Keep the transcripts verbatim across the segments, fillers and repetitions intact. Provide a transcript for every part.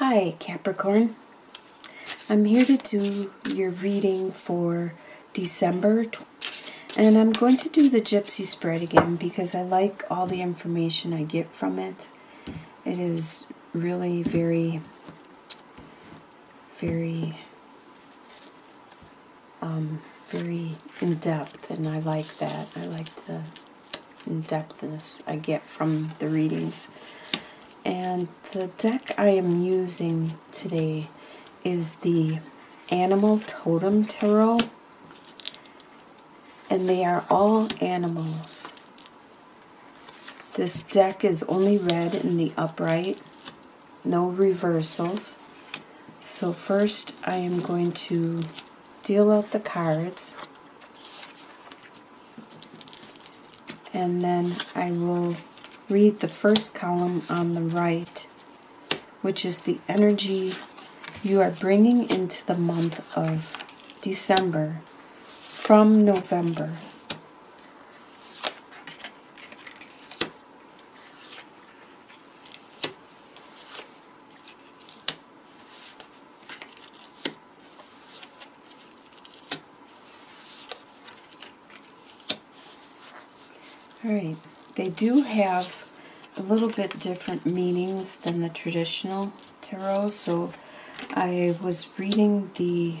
Hi Capricorn, I'm here to do your reading for December, and I'm going to do the Gypsy Spread again because I like all the information I get from it. It is really very, very, um, very in-depth, and I like that. I like the in-depthness I get from the readings. And the deck I am using today is the Animal Totem Tarot, and they are all animals. This deck is only read in the upright, no reversals. So first I am going to deal out the cards, and then I will read the first column on the right, which is the energy you are bringing into the month of December from November. All right. They do have a little bit different meanings than the traditional tarot, so I was reading the,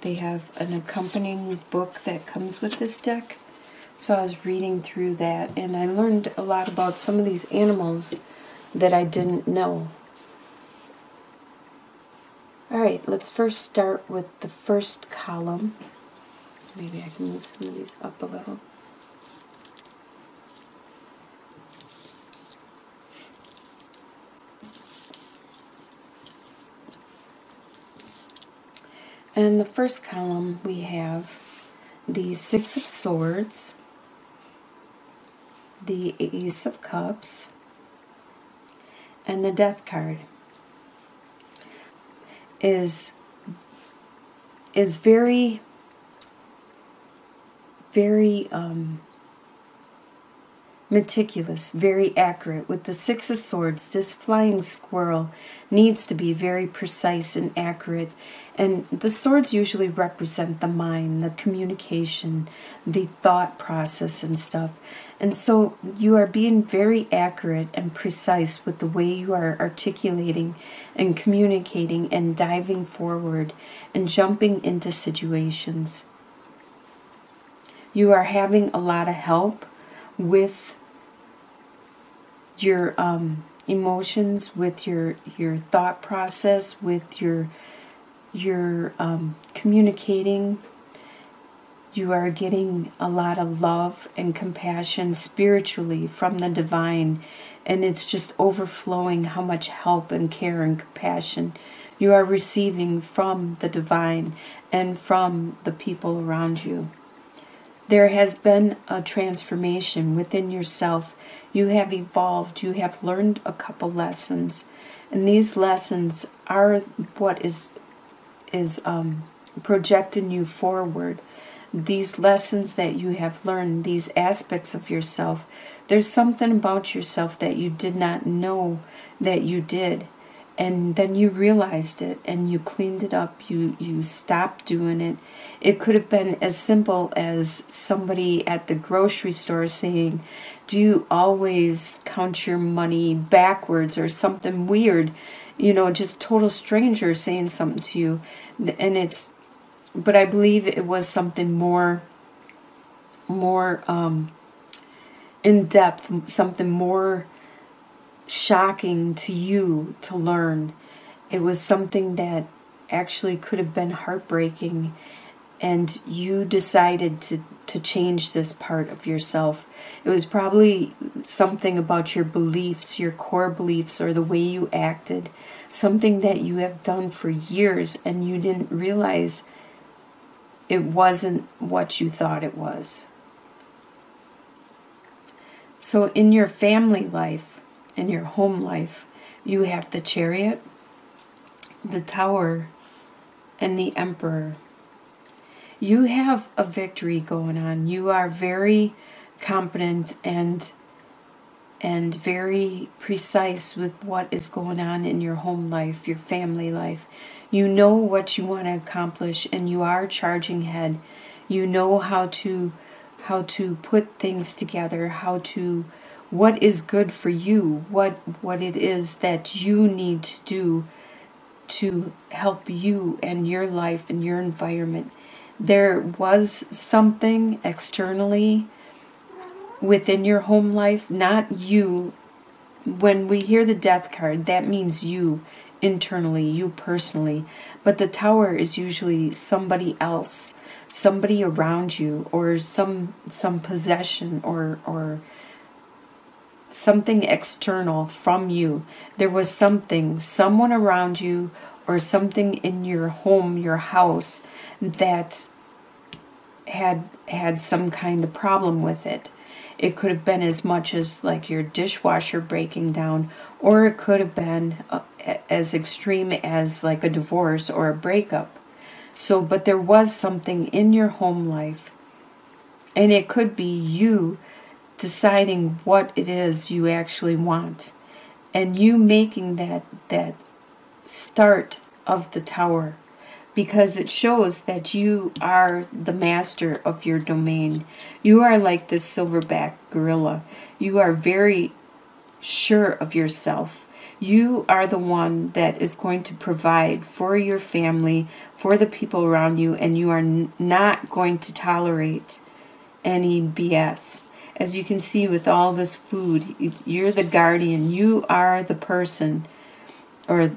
they have an accompanying book that comes with this deck, so I was reading through that, and I learned a lot about some of these animals that I didn't know. Alright, let's first start with the first column. Maybe I can move some of these up a little. And the first column we have the Six of Swords, the Ace of Cups, and the Death card is, is very, very um, meticulous, very accurate. With the Six of Swords, this flying squirrel needs to be very precise and accurate. And the swords usually represent the mind, the communication, the thought process and stuff. And so you are being very accurate and precise with the way you are articulating and communicating and diving forward and jumping into situations. You are having a lot of help with your um, emotions, with your, your thought process, with your... You're um, communicating. You are getting a lot of love and compassion spiritually from the divine, and it's just overflowing how much help and care and compassion you are receiving from the divine and from the people around you. There has been a transformation within yourself. You have evolved. You have learned a couple lessons, and these lessons are what is is um, projecting you forward. These lessons that you have learned, these aspects of yourself, there's something about yourself that you did not know that you did, and then you realized it, and you cleaned it up, you, you stopped doing it. It could have been as simple as somebody at the grocery store saying, do you always count your money backwards, or something weird, you know, just total stranger saying something to you. And it's, but I believe it was something more, more um, in depth, something more shocking to you to learn. It was something that actually could have been heartbreaking, and you decided to, to change this part of yourself. It was probably something about your beliefs, your core beliefs, or the way you acted, something that you have done for years and you didn't realize it wasn't what you thought it was. So in your family life, in your home life, you have the Chariot, the Tower, and the Emperor. You have a victory going on. You are very competent and and very precise with what is going on in your home life, your family life. You know what you want to accomplish, and you are charging ahead. You know how to how to put things together, how to what is good for you, what what it is that you need to do to help you and your life and your environment. There was something externally within your home life, not you. When we hear the death card, that means you internally, you personally. But the tower is usually somebody else, somebody around you, or some some possession or or something external from you. There was something, someone around you, or something in your home, your house, that had had some kind of problem with it. It could have been as much as like your dishwasher breaking down, or it could have been uh, as extreme as like a divorce or a breakup. So, but there was something in your home life, and it could be you deciding what it is you actually want, and you making that that start of the tower, because it shows that you are the master of your domain. You are like this silverback gorilla. You are very sure of yourself. You are the one that is going to provide for your family, for the people around you, and you are not going to tolerate any B S. As you can see with all this food, you're the guardian. You are the person, or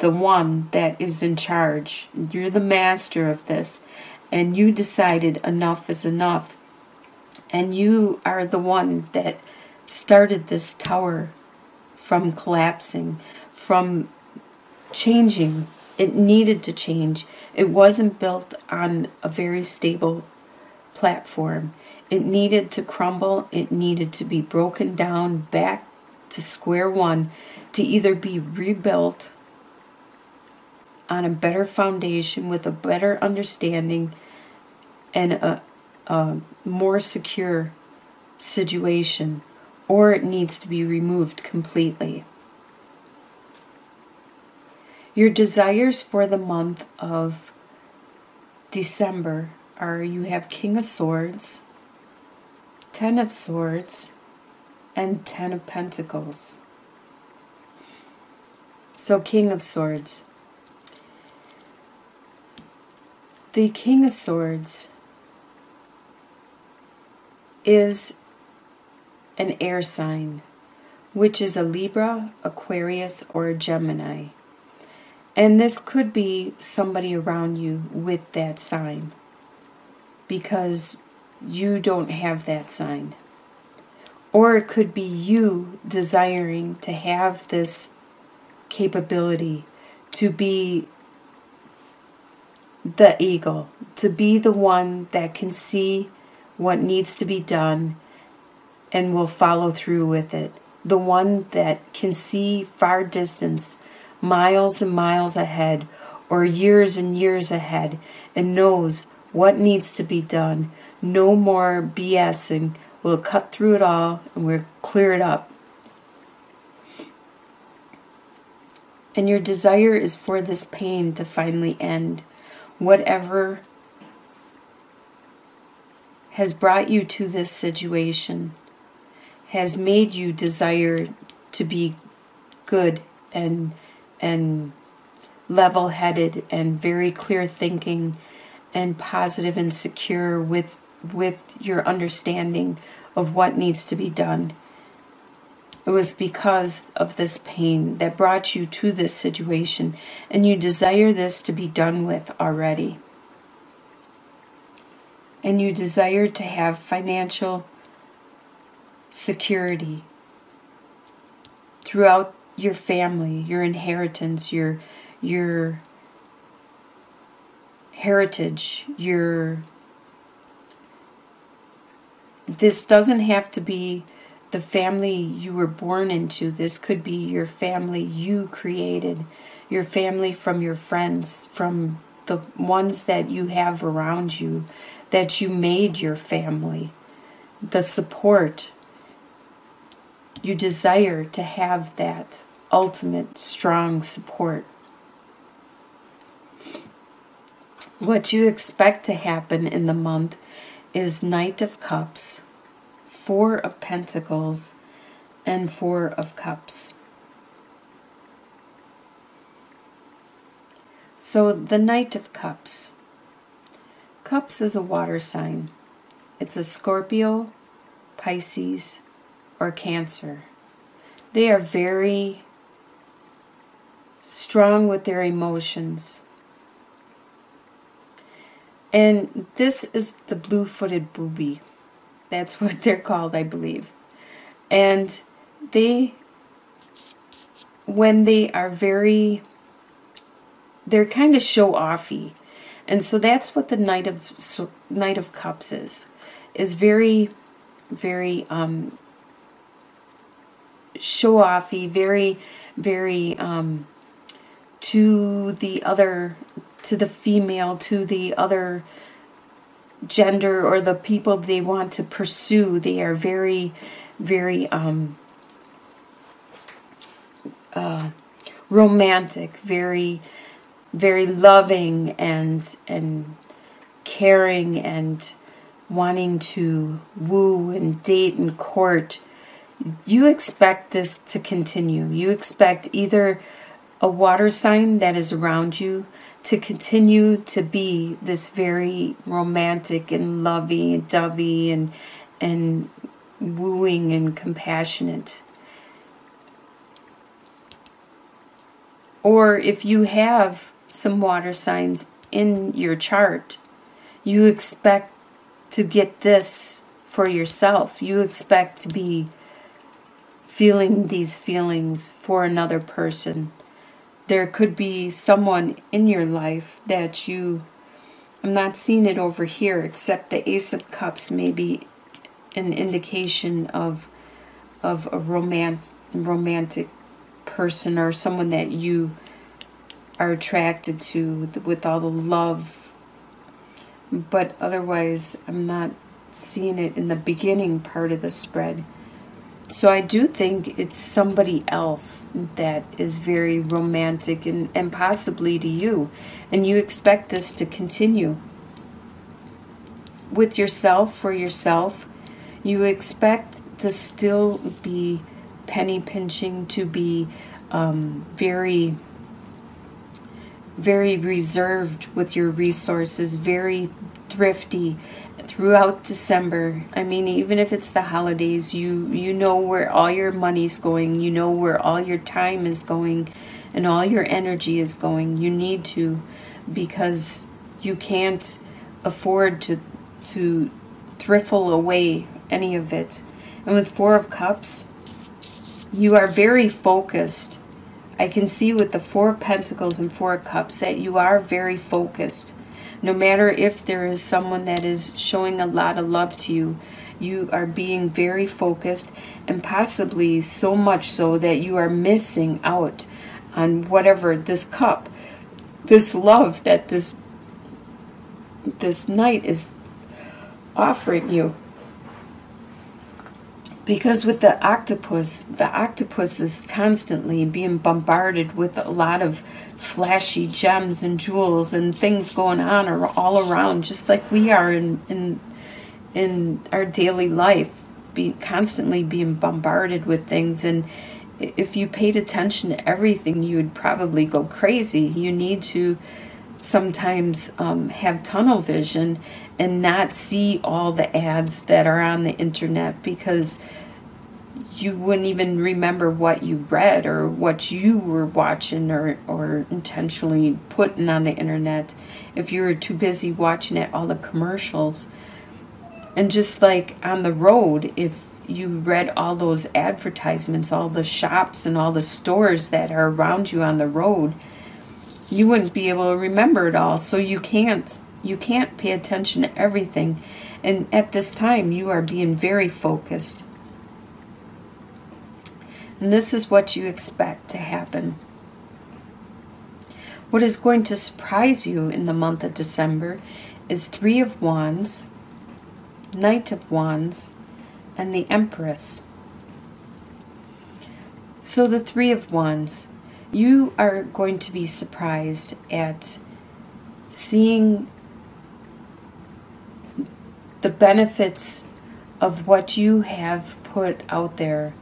the one that is in charge. You're the master of this, and you decided enough is enough, and you are the one that started this tower from collapsing, from changing. It needed to change. It wasn't built on a very stable platform. It needed to crumble. It needed to be broken down back to square one, to either be rebuilt on a better foundation with a better understanding and a, a more secure situation, or it needs to be removed completely. Your desires for the month of December are, you have King of Swords, Ten of Swords, and Ten of Pentacles. So King of Swords. The King of Swords is an air sign, which is a Libra, Aquarius, or a Gemini. And this could be somebody around you with that sign, because you don't have that sign. Or it could be you desiring to have this capability to be the eagle, to be the one that can see what needs to be done and will follow through with it, the one that can see far distance, miles and miles ahead, or years and years ahead, and knows what needs to be done. No more BSing. We'll cut through it all, and we'll clear it up. And your desire is for this pain to finally end. Whatever has brought you to this situation has made you desire to be good and, and level-headed and very clear-thinking and positive and secure with with your understanding of what needs to be done. It was because of this pain that brought you to this situation, and you desire this to be done with already. And you desire to have financial security throughout your family, your inheritance, your your heritage, your this doesn't have to be the family you were born into. This could be your family you created, your family from your friends, from the ones that you have around you, that you made your family, the support, You desire to have that ultimate strong support. What you expect to happen in the month is Knight of Cups, Four of Pentacles, and Four of Cups. So the Knight of Cups. Cups is a water sign. It's a Scorpio, Pisces, or Cancer. They are very strong with their emotions. And this is the blue-footed booby. That's what they're called, I believe. And they, when they are very, they're kind of show-offy. And so that's what the Knight of, so, Knight of Cups is. Is very, very um, show-offy, very, very um, to the other... to the female, to the other gender or the people they want to pursue. They are very, very um, uh, romantic, very, very loving and, and caring and wanting to woo and date and court. You expect this to continue. You expect either a water sign that is around you to continue to be this very romantic and lovey-dovey and, and wooing and compassionate. Or if you have some water signs in your chart, you expect to get this for yourself. You expect to be feeling these feelings for another person. There could be someone in your life that you, I'm not seeing it over here, except the Ace of Cups may be an indication of, of a romance, romantic person or someone that you are attracted to with all the love. But otherwise, I'm not seeing it in the beginning part of the spread. So I do think it's somebody else that is very romantic and, and possibly to you. And you expect this to continue. With yourself, for yourself, you expect to still be penny pinching, to be um, very, very reserved with your resources, very thrifty. Throughout December, I mean, even if it's the holidays, you you know where all your money's going, you know where all your time is going, and all your energy is going. You need to, because you can't afford to to thriftle away any of it. And with Four of Cups, you are very focused. I can see with the Four of Pentacles and Four of Cups that you are very focused. No matter if there is someone that is showing a lot of love to you, you are being very focused, and possibly so much so that you are missing out on whatever this cup, this love that this, this knight is offering you. Because with the octopus, the octopus is constantly being bombarded with a lot of flashy gems and jewels and things going on or all around, just like we are in in, in our daily life, be, constantly being bombarded with things. And if you paid attention to everything, you would probably go crazy. You need to sometimes um, have tunnel vision and not see all the ads that are on the internet, because you wouldn't even remember what you read or what you were watching or, or intentionally putting on the internet if you were too busy watching it, all the commercials. And just like on the road, if you read all those advertisements, all the shops and all the stores that are around you on the road, you wouldn't be able to remember it all. So you can't you can't pay attention to everything, and at this time you are being very focused. And this is what you expect to happen. What is going to surprise you in the month of December is Three of Wands, Knight of Wands, and the Empress. So the Three of Wands, you are going to be surprised at seeing the benefits of what you have put out there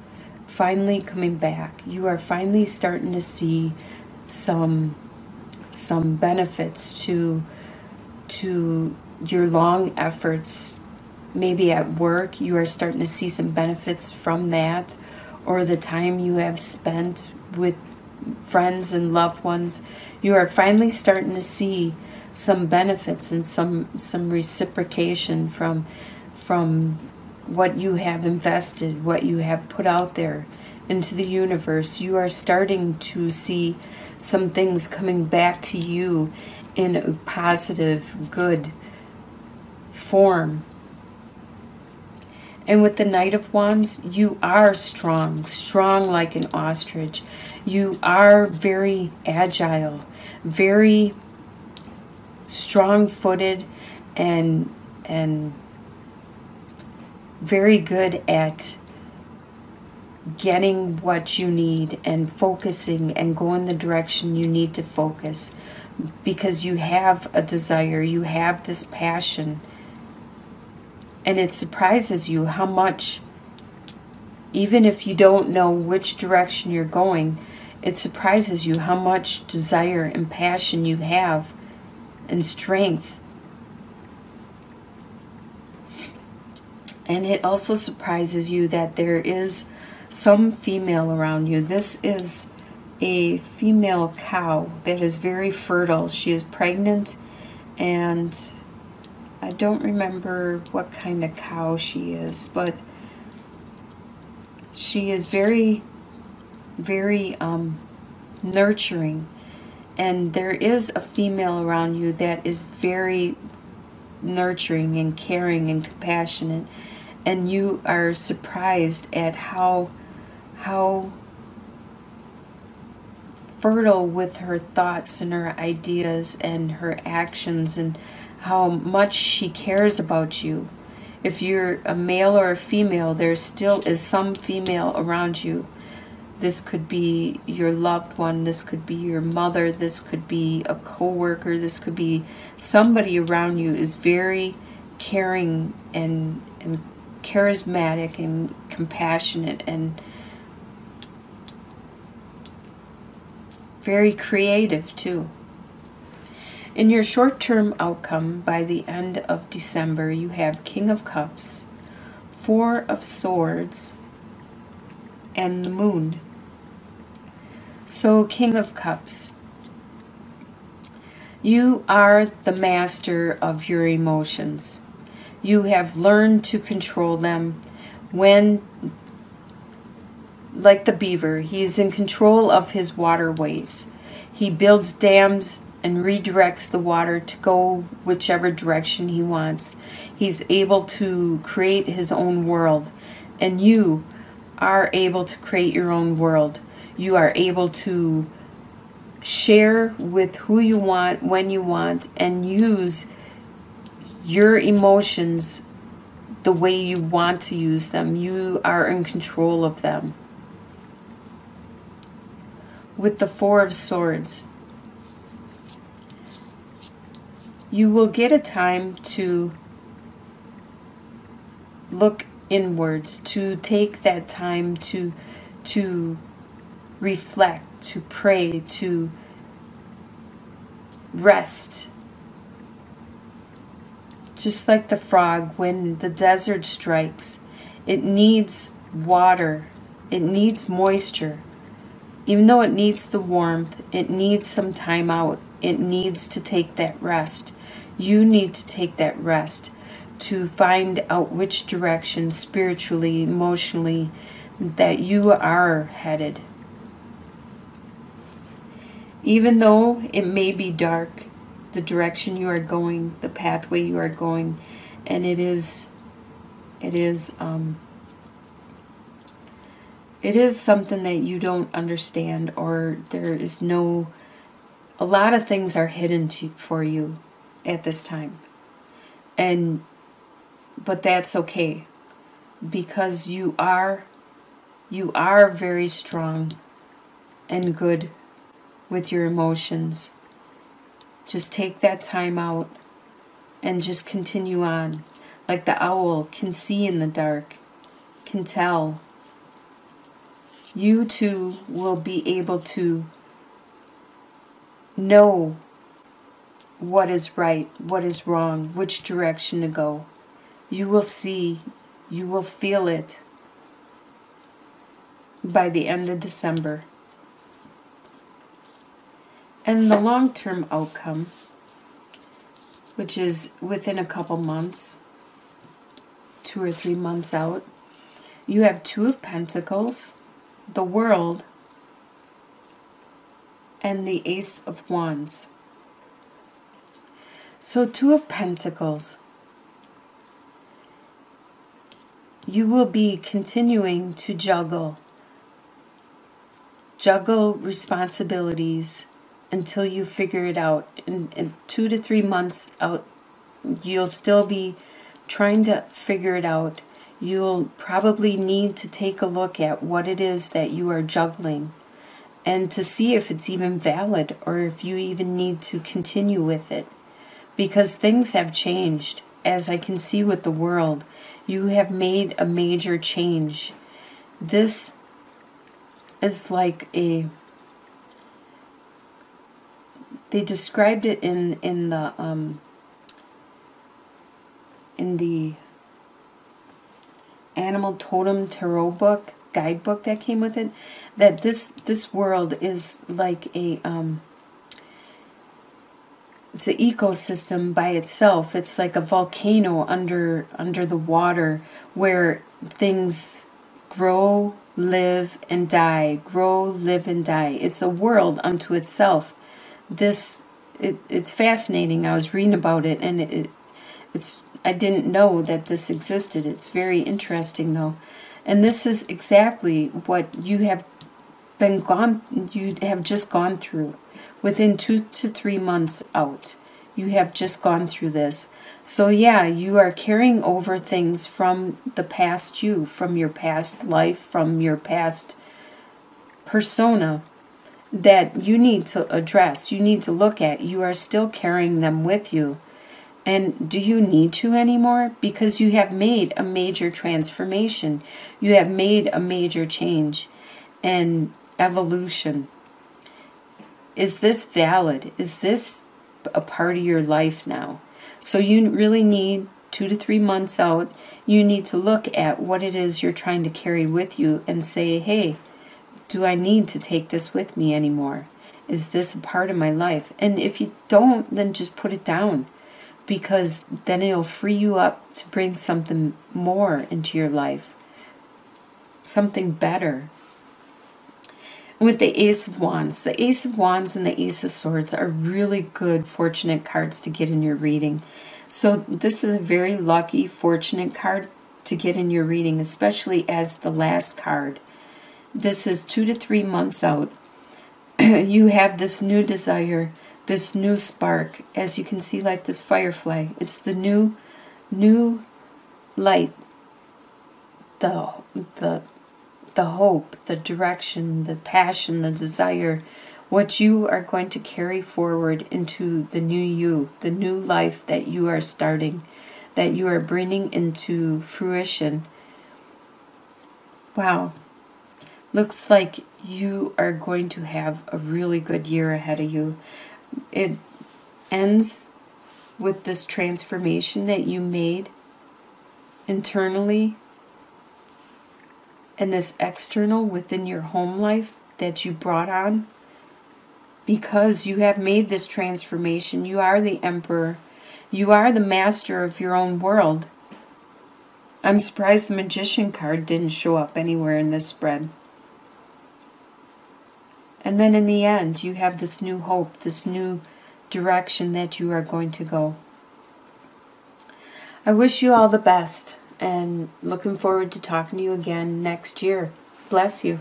finally coming back. You are finally starting to see some some benefits to to your long efforts. Maybe at work you are starting to see some benefits from that, or the time you have spent with friends and loved ones. You are finally starting to see some benefits and some some reciprocation from from what you have invested, what you have put out there into the universe. You are starting to see some things coming back to you in a positive, good form. And with the Knight of Wands, you are strong, strong like an ostrich. You are very agile, very strong-footed, and and very good at getting what you need and focusing and going the direction you need to focus, because you have a desire, you have this passion. And it surprises you how much, even if you don't know which direction you're going, it surprises you how much desire and passion you have and strength. And it also surprises you that there is some female around you. This is a female cow that is very fertile. She is pregnant, and I don't remember what kind of cow she is, but she is very, very um, nurturing. And there is a female around you that is very nurturing and caring and compassionate. And you are surprised at how, how fertile with her thoughts and her ideas and her actions, and how much she cares about you. If you're a male or a female, there still is some female around you. This could be your loved one, this could be your mother, this could be a co-worker, this could be somebody around you is very caring and, and charismatic and compassionate and very creative too. In your short-term outcome by the end of December, you have King of Cups, Four of Swords, and the Moon. So King of Cups, you are the master of your emotions. You have learned to control them when, like the beaver, he is in control of his waterways. He builds dams and redirects the water to go whichever direction he wants. He's able to create his own world, and you are able to create your own world. You are able to share with who you want, when you want, and use your emotions the way you want to use them. You are in control of them. With the Four of Swords, you will get a time to look inwards, to take that time to to reflect, to pray, to rest. Just like the frog, when the desert strikes, it needs water, it needs moisture. Even though it needs the warmth, it needs some time out. It needs to take that rest. You need to take that rest to find out which direction spiritually, emotionally, that you are headed. Even though it may be dark, the direction you are going, the pathway you are going, and it is, it is, um, it is something that you don't understand, or there is no, a lot of things are hidden to, for you at this time. And but that's okay, because you are You are very strong and good with your emotions. Just take that time out and just continue on. Like the owl can see in the dark, can tell. You too will be able to know what is right, what is wrong, which direction to go. You will see, you will feel it by the end of December. And the long-term outcome, which is within a couple months, two or three months out, you have Two of Pentacles, the World, and the Ace of Wands. So Two of Pentacles, you will be continuing to juggle, juggle responsibilities until you figure it out. In, in two to three months out, you'll still be trying to figure it out. You'll probably need to take a look at what it is that you are juggling and to see if it's even valid or if you even need to continue with it, because things have changed. As I can see with the World, you have made a major change. This is like a, they described it in, in the, um, in the Animal Totem Tarot book, guidebook that came with it, that this, this world is like a, um, it's an ecosystem by itself. It's like a volcano under under the water where things grow, live, and die. Grow, live, and die. It's a world unto itself. This it, it's fascinating. I was reading about it, and it, it it's I didn't know that this existed. It's very interesting though, and this is exactly what you have been gone. You have just gone through. Within two to three months out, you have just gone through this. So yeah, you are carrying over things from the past you, from your past life, from your past persona that you need to address, you need to look at. You are still carrying them with you. And do you need to anymore? Because you have made a major transformation. You have made a major change and evolution. Is this valid? Is this a part of your life now? So you really need, two to three months out, you need to look at what it is you're trying to carry with you and say, hey, do I need to take this with me anymore? Is this a part of my life? And if you don't, then just put it down, because then it'll free you up to bring something more into your life, something better. With the Ace of Wands, the Ace of Wands and the Ace of Swords are really good, fortunate cards to get in your reading. So this is a very lucky, fortunate card to get in your reading, especially as the last card. This is two to three months out. You have this new desire, this new spark, as you can see, like this firefly. It's the new, new light, the the. the hope, the direction, the passion, the desire, what you are going to carry forward into the new you, the new life that you are starting, that you are bringing into fruition. Wow. Looks like you are going to have a really good year ahead of you. It ends with this transformation that you made internally, and this external within your home life that you brought on. Because you have made this transformation, you are the Emperor. You are the master of your own world. I'm surprised the Magician card didn't show up anywhere in this spread. And then in the end, you have this new hope, this new direction that you are going to go. I wish you all the best, and looking forward to talking to you again next year. Bless you.